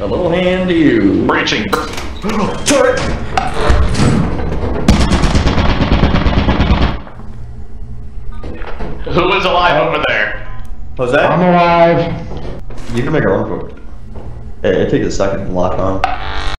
A little hand to you. Branching. Turret! Who is alive over there? Jose? I'm alive. You can make a run for it. Hey, it takes a second to lock on.